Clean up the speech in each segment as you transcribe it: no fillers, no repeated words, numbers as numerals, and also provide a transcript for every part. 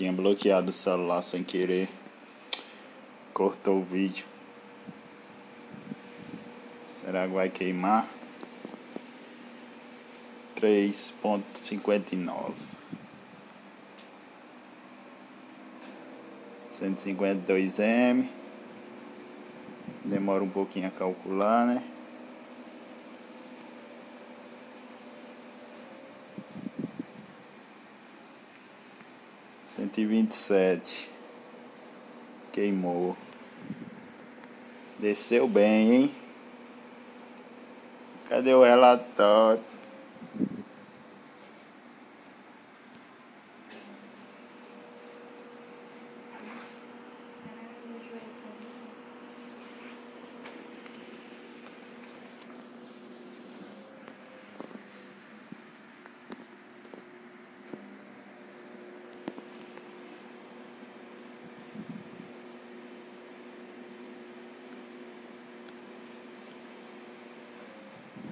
Tinha bloqueado o celular sem querer. Cortou o vídeo. Será que vai queimar? 3.59 152M. Demora um pouquinho a calcular, né? Cento e 27. Queimou. Desceu bem, hein? Cadê o relatório?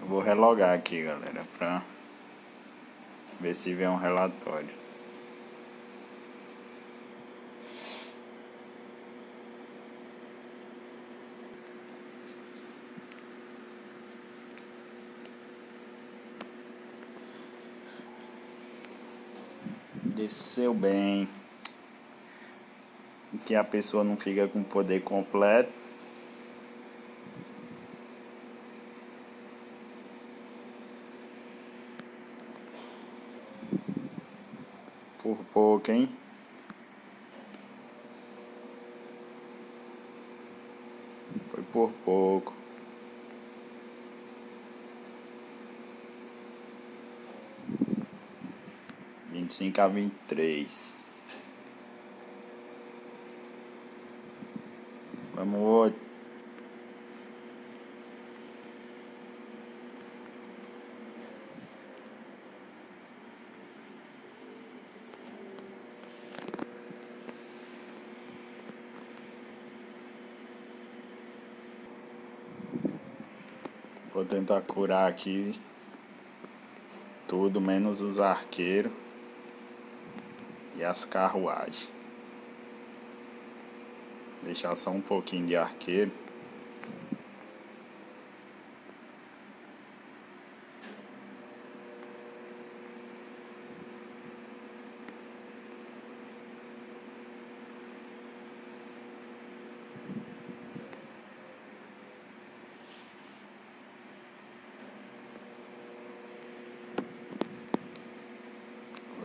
Vou relogar aqui, galera, pra ver se vem um relatório. Desceu bem. Que a pessoa não fica com o poder completo. Por pouco, hein? Foi por pouco. Vinte e 25 a 23. Vamos outro. Vou tentar curar aqui tudo, menos os arqueiros e as carruagens. Deixar só um pouquinho de arqueiro.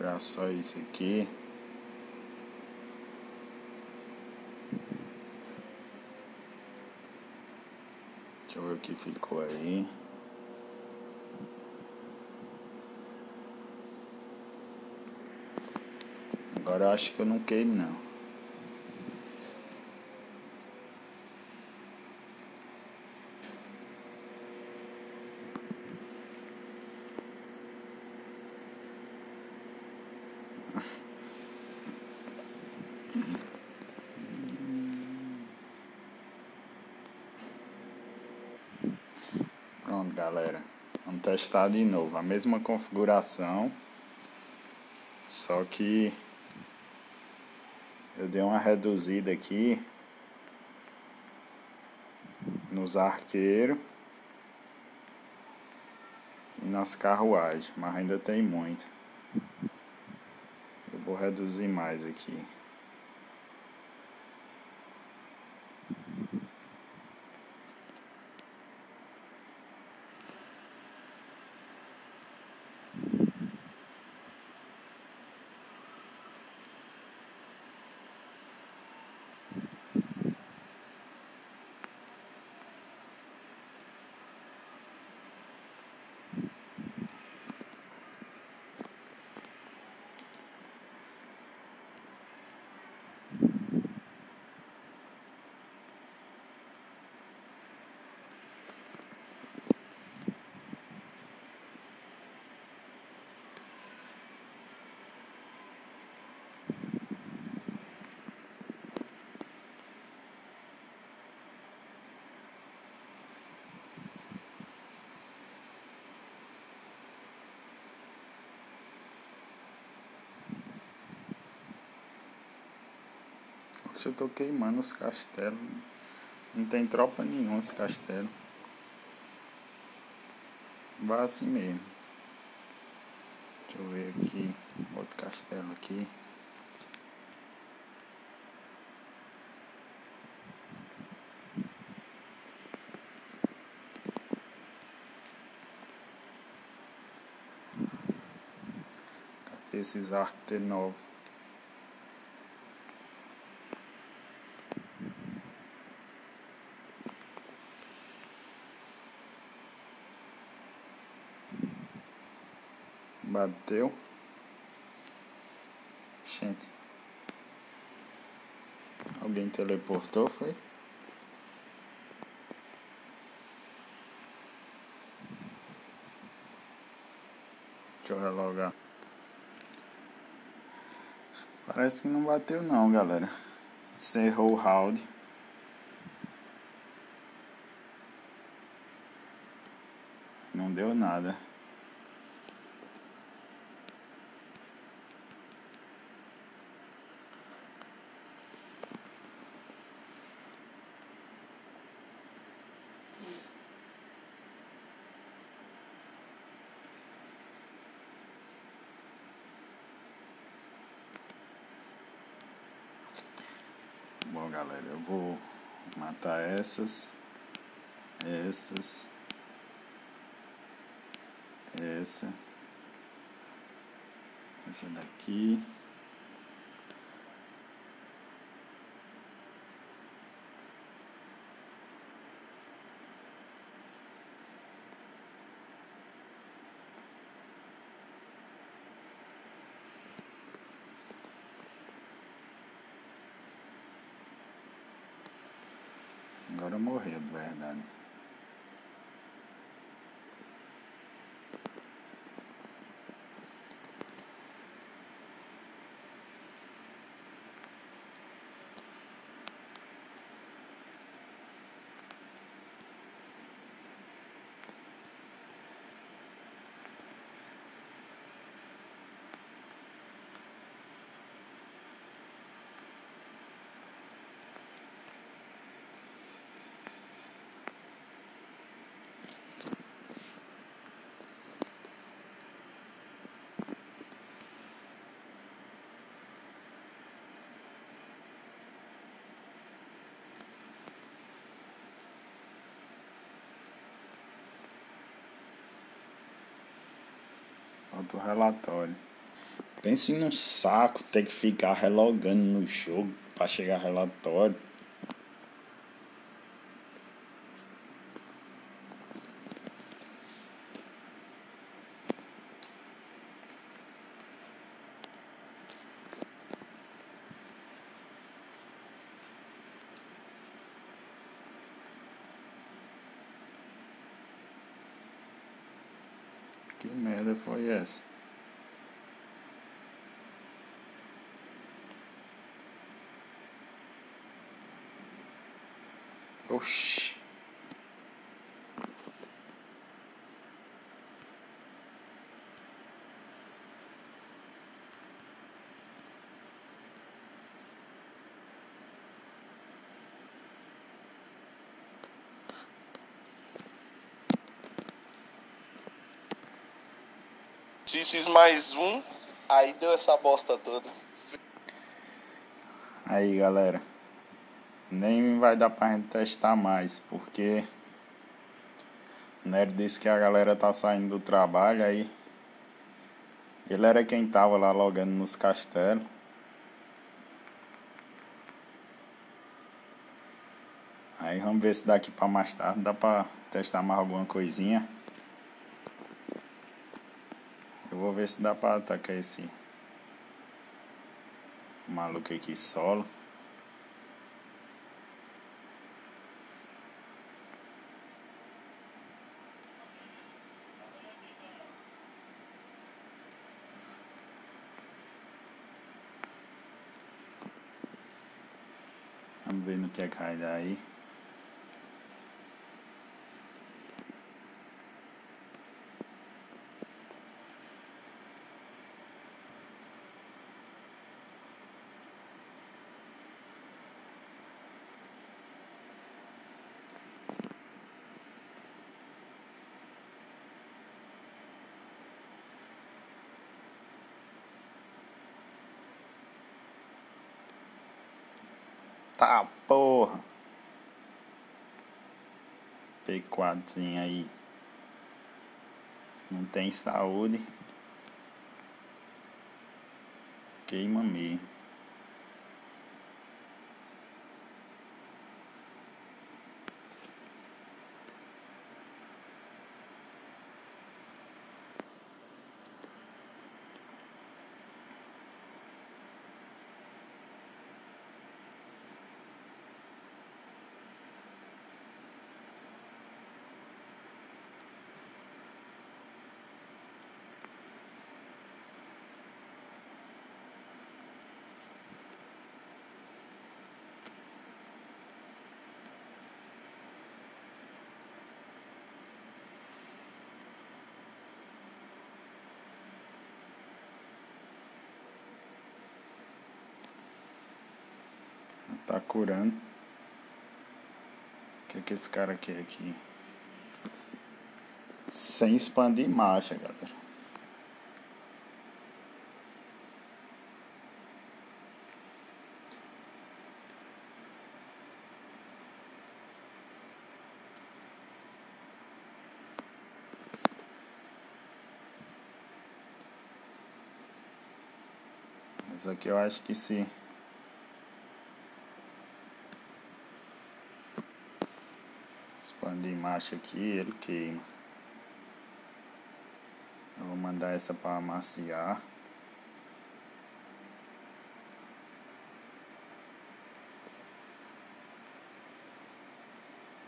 Olha só isso aqui. Deixa eu ver o que ficou aí. Agora eu acho que eu não queimo, não. Pronto, galera, vamos testar de novo a mesma configuração, só que eu dei uma reduzida aqui nos arqueiros e nas carruagens, mas ainda tem muito. Vou reduzir mais aqui. eu tô queimando os castelos. Não tem tropa nenhuma esse castelo. Vai assim mesmo. Deixa eu ver aqui. Outro castelo aqui. Cadê esses arcos de novo? Bateu. Gente. Alguém teleportou, foi? Deixa eu relogar. Parece que não bateu não, galera. Encerrou o round. Não deu nada. Bom, galera, eu vou matar essa daqui, agora morreu de verdade. Falta o relatório. Pense num saco ter que ficar relogando no jogo para chegar relatório. Que merda foi essa? Oxi! Fiz mais um, aí deu essa bosta toda. Aí, galera, nem vai dar pra gente testar mais, porque o Nero disse que a galera tá saindo do trabalho, aí ele era quem tava lá logando nos castelos. Aí vamos ver se daqui pra mais tarde dá pra testar mais alguma coisinha. Eu vou ver se dá pra atacar esse maluco aqui solo. Vamos ver no que é que vai dar aí. Tá, porra. P4zinho aí. Não tem saúde. Queima mesmo. Tá curando. O que esse cara quer aqui? Sem expandir marcha, galera. Mas aqui eu acho que se... expandir marcha aqui, ele queima. Eu vou mandar essa para amaciar.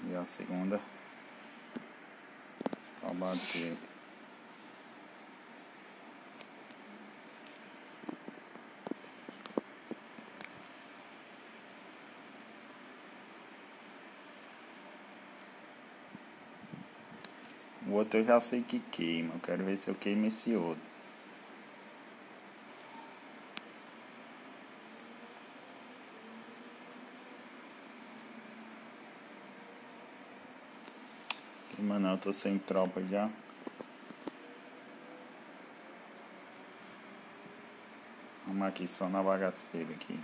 E a segunda para bater. O outro eu já sei que queima. Eu quero ver se eu queimo esse outro. Queima não, eu tô sem tropa já. Vamos aqui, só na bagaceira aqui.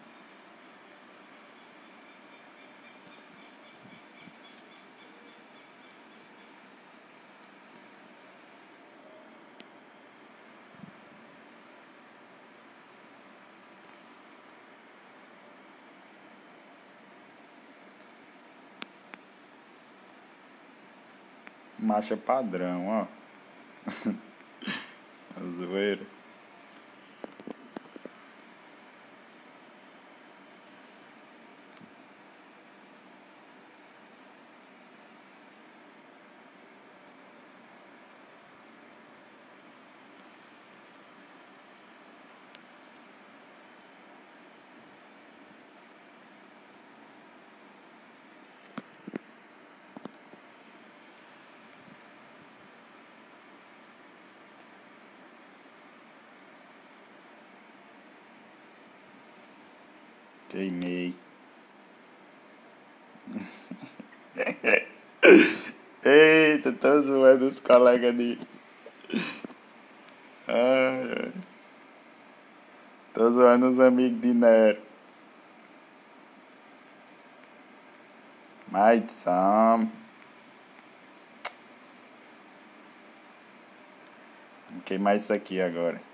Marcha padrão, ó. A zoeira. Queimei. Eita, tô zoando os colegas de... Ai, tô zoando os amigos de Nero. Mais some. Vou queimar isso aqui agora.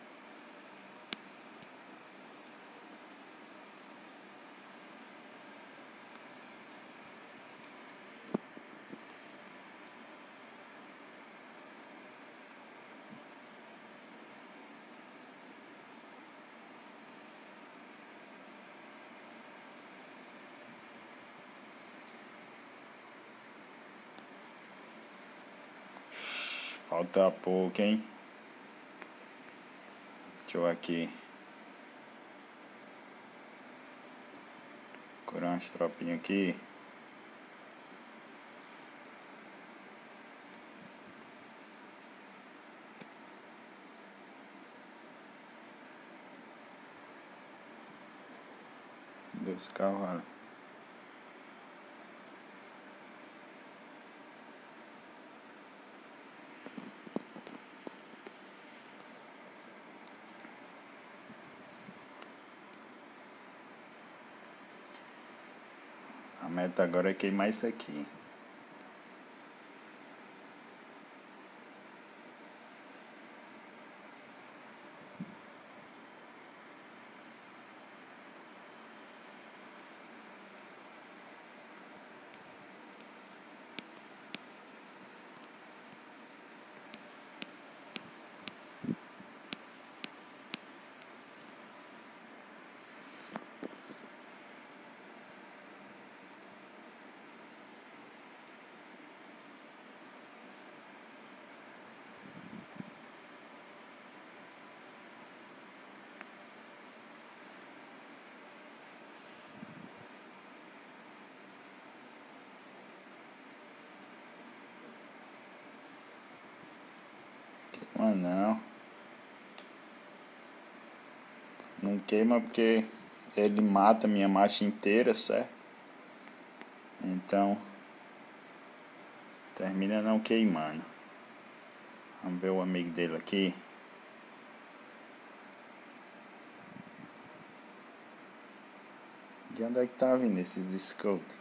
Falta pouco, hein? Deixa eu aqui curar umas tropinhas aqui. Dois cavalos. A meta agora é queimar isso aqui. Mas não queima porque ele mata minha marcha inteira, certo? Então termina não queimando. Vamos ver o amigo dele aqui. De onde é que tá vindo esses escudos?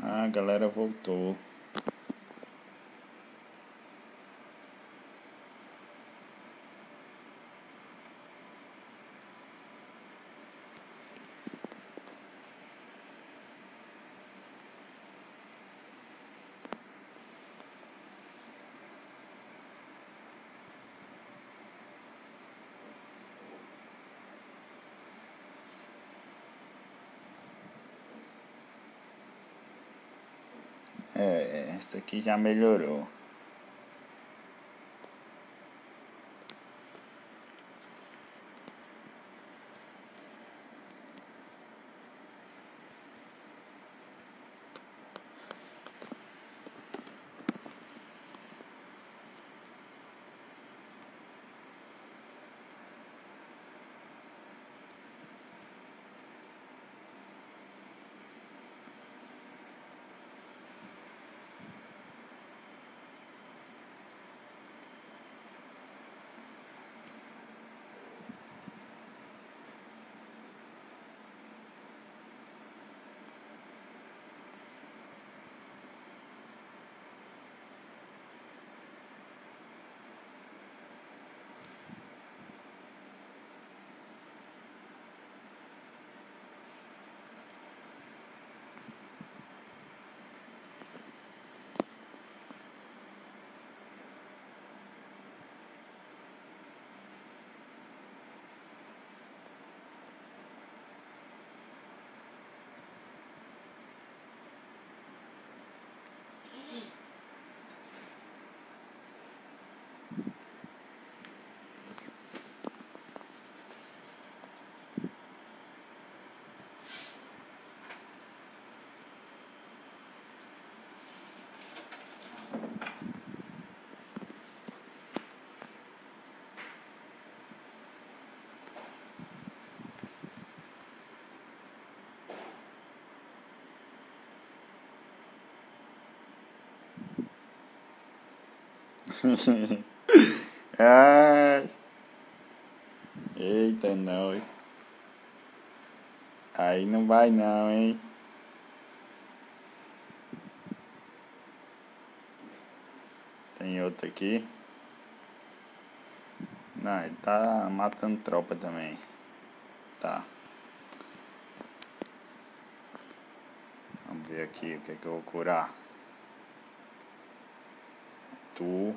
Ah, a galera voltou. É, essa aqui já melhorou. Ai. Eita, nós. Aí não vai não, hein? Tem outro aqui. Não, ele tá matando tropa também. Tá. Vamos ver aqui o que é que eu vou curar. Tu.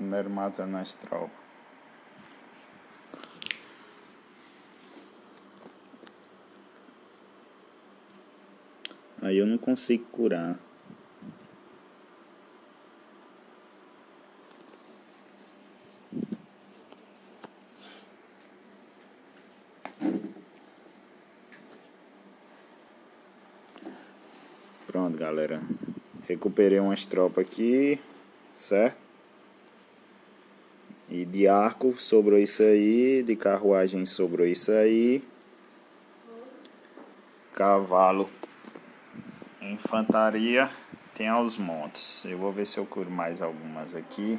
an der Matte na Straub. Aí eu não consigo curar. Pronto, galera. Recuperei umas tropas aqui, certo? E de arco sobrou isso aí, de carruagem sobrou isso aí. Cavalo. Infantaria tem aos montes. Eu vou ver se eu curo mais algumas aqui.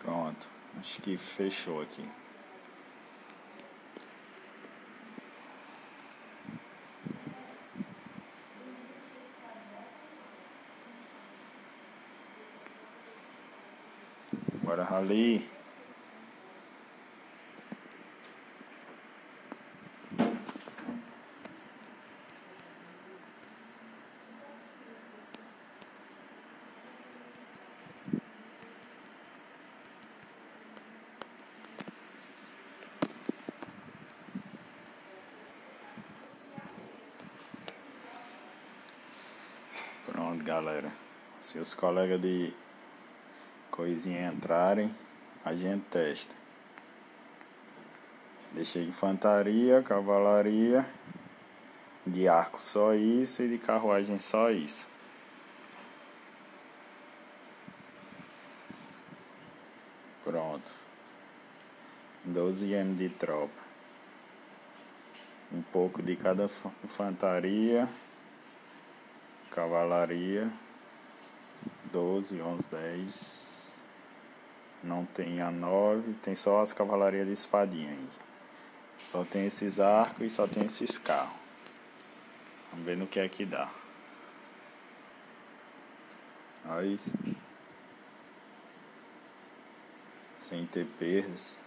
Pronto, acho que fechou aqui. Bora ali. Pronto, galera. Se os colegas de coisinha entrarem, a gente testa. Deixei infantaria, cavalaria, de arco só isso e de carruagem só isso. Pronto. 12 mil de tropa. Um pouco de cada infantaria, cavalaria, 12, 11, 10... Não tem a 9, tem só as cavalarias de espadinha aí. Só tem esses arcos e só tem esses carros. Vamos ver no que é que dá. Aí. Sem ter perdas.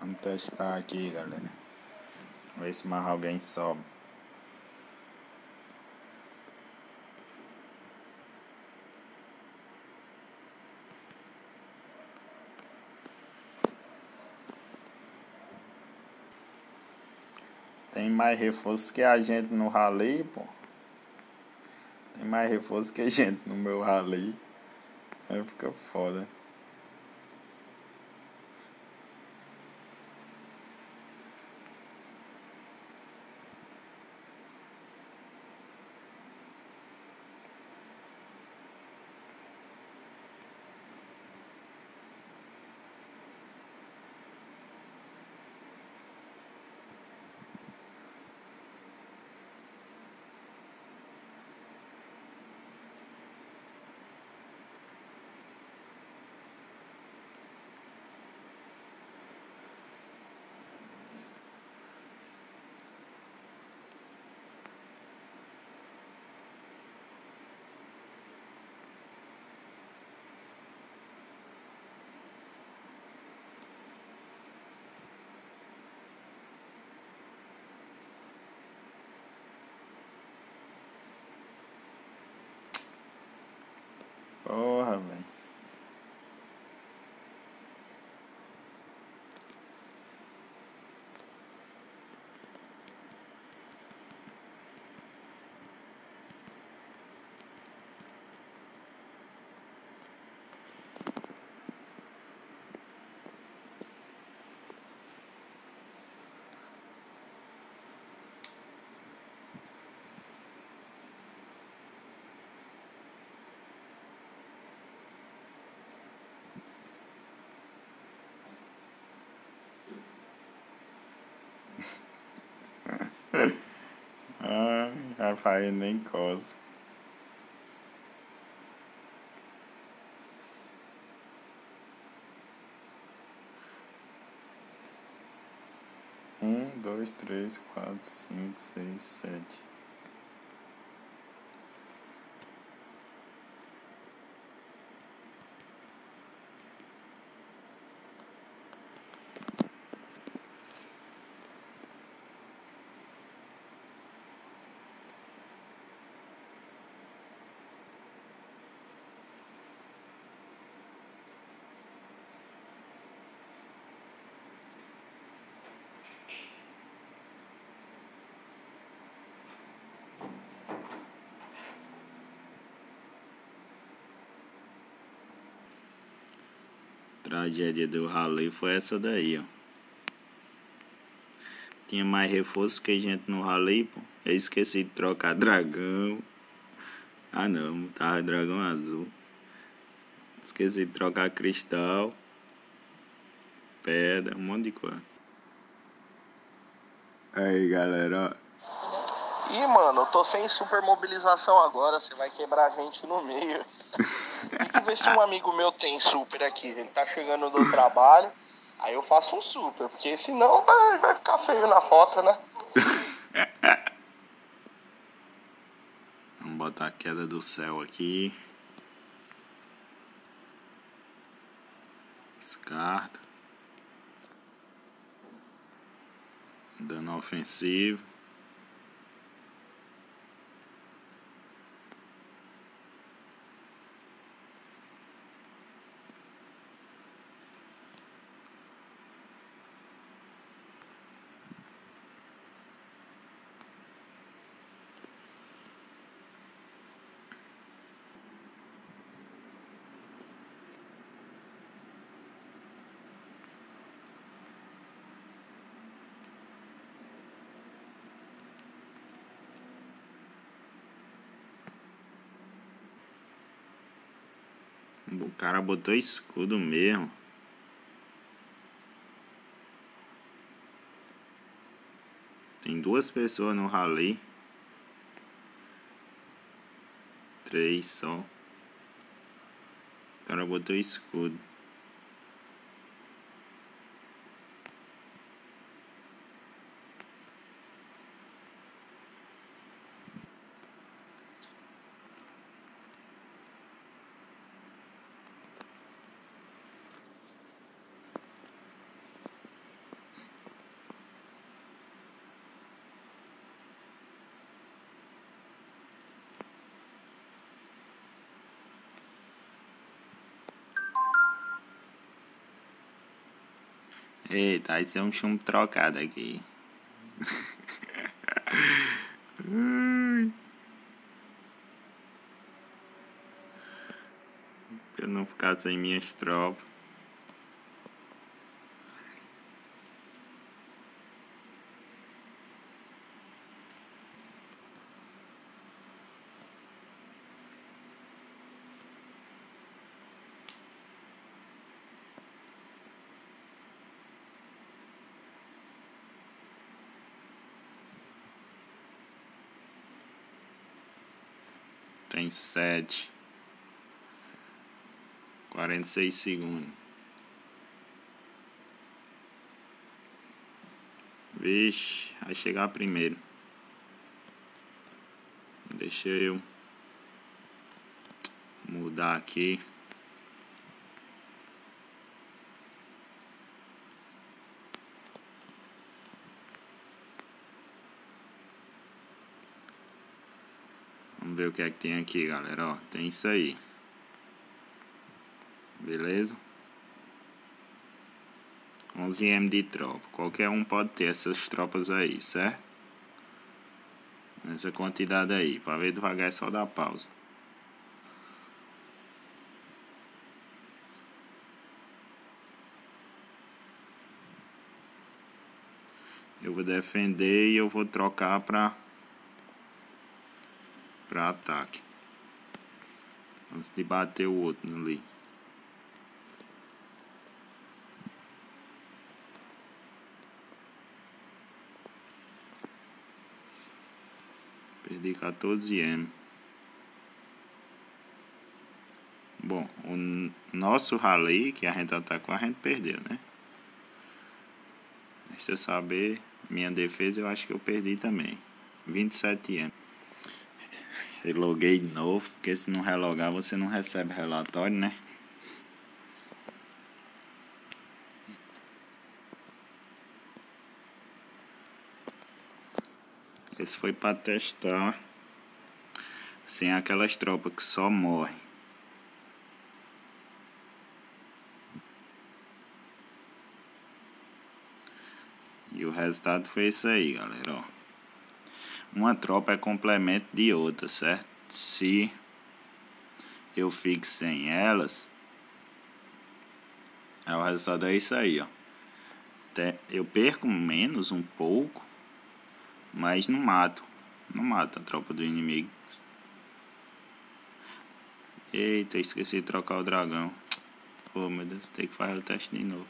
Vamos testar aqui, galera. Vamos ver se mais alguém sobe. Tem mais reforço que a gente no rally, pô. Tem mais reforço que a gente no meu rally. Aí fica foda. Porra, velho. Rapaz, nem coisa. Um, dois, três, quatro, cinco, seis, sete. Tragédia do Halley foi essa daí, ó. Tinha mais reforço que gente no Halley, pô. Eu esqueci de trocar dragão. Ah não, tava dragão azul. Esqueci de trocar cristal, pedra, um monte de coisa. Aí galera, ih, mano, eu tô sem super mobilização agora, você vai quebrar a gente no meio. Tem que ver se um amigo meu tem super aqui. Ele tá chegando do trabalho, aí eu faço um super, porque senão vai ficar feio na foto, né? Vamos botar a queda do céu aqui. Descarta. Dano ofensivo. O cara botou escudo mesmo. Tem 2 pessoas no Halley. 3 só. O cara botou escudo. Eita, isso é um chumbo trocado aqui. Pra eu não ficar sem minhas tropas. Tem 7, 46 segundos. Vixe, vai chegar primeiro. Deixa eu mudar aqui. Vamos ver o que é que tem aqui, galera, ó, tem isso aí, beleza? 11M de tropa, qualquer um pode ter essas tropas aí, certo? Essa quantidade aí, pra ver devagar é só dar pausa. Eu vou defender e eu vou trocar pra ataque antes de bater o outro ali. Perdi 14M. Bom, o nosso Halley que a gente atacou, a gente perdeu, né? Deixa eu saber. Minha defesa eu acho que eu perdi também. 27M. Reloguei de novo, porque se não relogar você não recebe relatório, né? Esse foi pra testar sem aquelas tropas que só morrem. E o resultado foi isso aí, galera, ó. Uma tropa é complemento de outra, certo? Se eu fico sem elas, Aí o resultado é isso aí, ó. Eu perco menos um pouco, mas não mato. Não mata a tropa do inimigo. Eita, esqueci de trocar o dragão. Oh meu Deus, tem que fazer o teste de novo.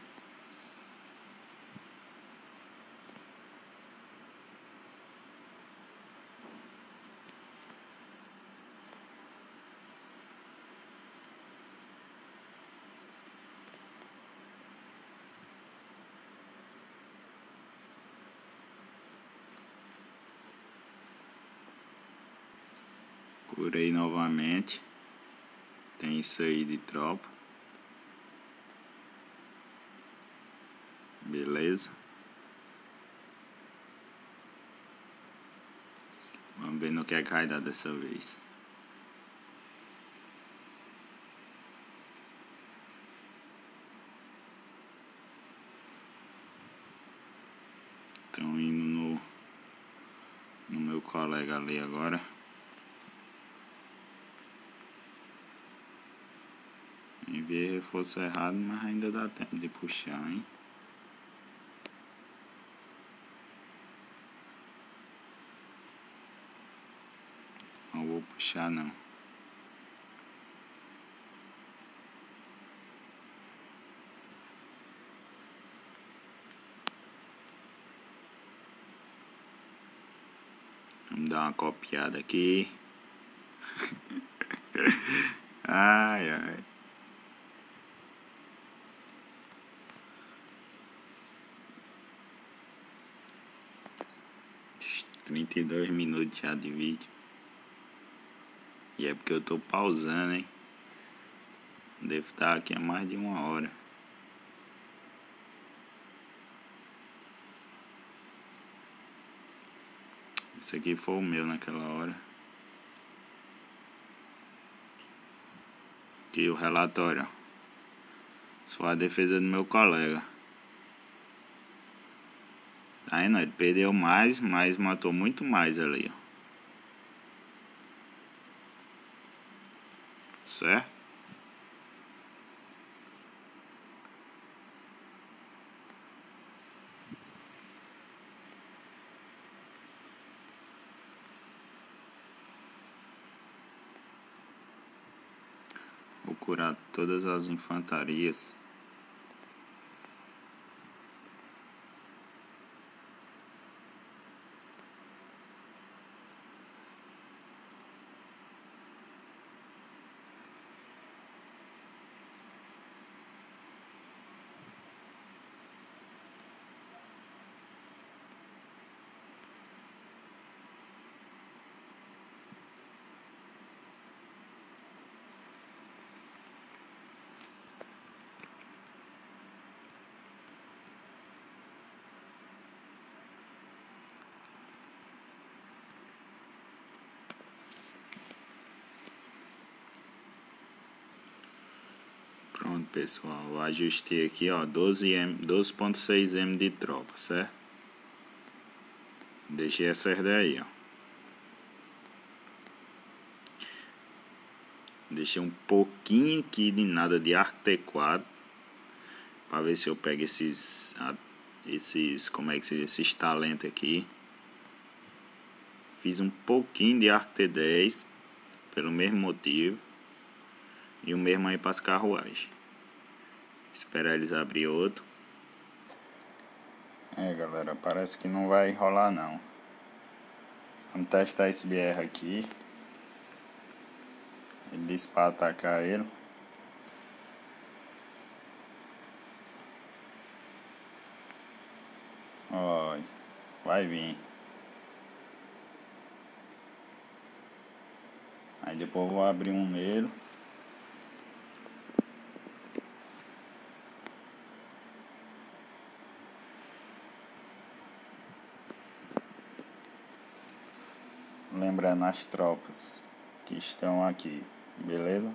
Curei novamente. Tem isso aí de tropa. Beleza. Vamos ver no que é que vai dar dessa vez. Estão indo no meu colega ali agora. Enviei reforço errado, mas ainda dá tempo de puxar, hein? Não vou puxar, não. Vamos dar uma copiada aqui. Ai, ai. Trinta e 2 minutos já de vídeo. E é porque eu tô pausando, hein? Devo estar aqui há mais de uma hora. Esse aqui foi o meu naquela hora. Aqui o relatório. Isso foi a defesa do meu colega. Aí não, ele perdeu mais, mas matou muito mais ali, ó. Certo? Vou curar todas as infantarias. Pronto, pessoal, eu ajustei aqui, ó, 12.6M de tropa, certo? Deixei essas daí, ó. Deixei um pouquinho aqui de nada de artequado, pra ver se eu pego esses, como é que se diz, esses talentos aqui. Fiz um pouquinho de arte 10, pelo mesmo motivo. E o mesmo aí para as carruagens. Esperar eles abrir outro. É, galera, parece que não vai rolar, não. Vamos testar esse BR aqui. Ele disse para atacar ele. Ó, vai vir. Aí depois vou abrir um nele. Lembrando as tropas que estão aqui, beleza?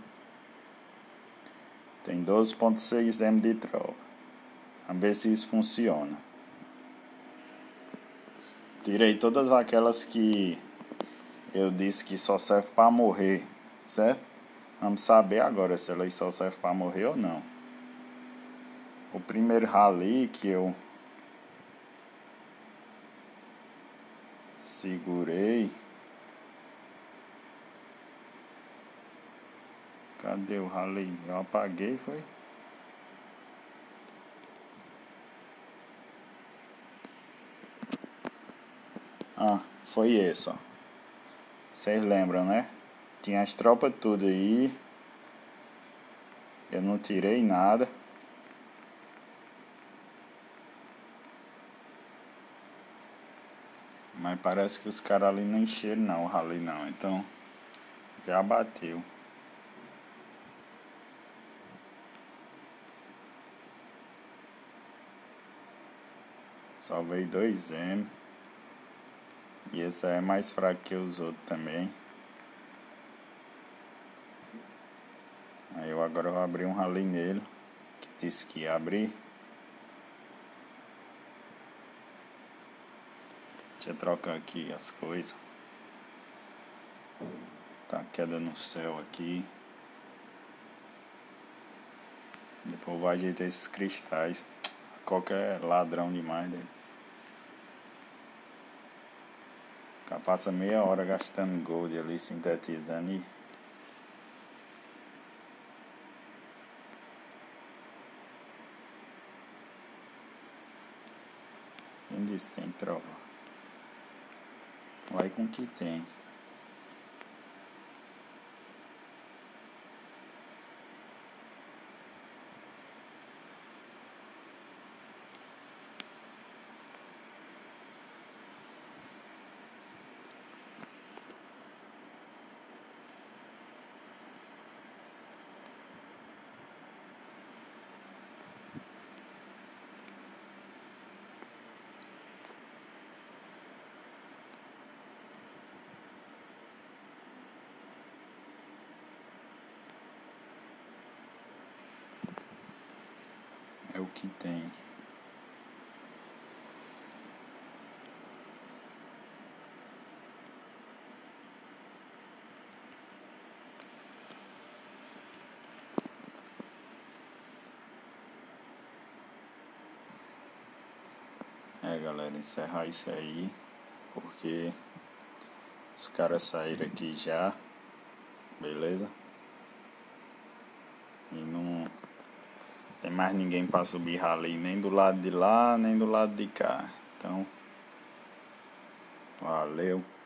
Tem 12.6M de tropa. Vamos ver se isso funciona. Tirei todas aquelas que eu disse que só serve para morrer, certo? Vamos saber agora se elas só servem para morrer ou não. O primeiro rally que eu segurei. Cadê o rally? Eu apaguei, foi? Ah, foi esse, ó. Vocês lembram, né? Tinha as tropas tudo aí. Eu não tirei nada. Mas parece que os caras ali não encheram não, o rally não. Então, já bateu. Salvei 2M. E esse aí é mais fraco que os outros também. Aí eu agora vou abrir um rally nele. Que disse que ia abrir. Deixa eu trocar aqui as coisas. Tá queda no céu aqui. Depois eu vou ajeitar esses cristais. Qualquer ladrão demais dele. O cara passa meia hora gastando gold ali, sintetizando e... Quem disse que tem tropa? Vai com o que tem. É o que tem. É, galera, encerrar isso aí, porque os caras saíram aqui já, beleza? E não tem mais ninguém pra subir rally, nem do lado de lá, nem do lado de cá. Então, valeu.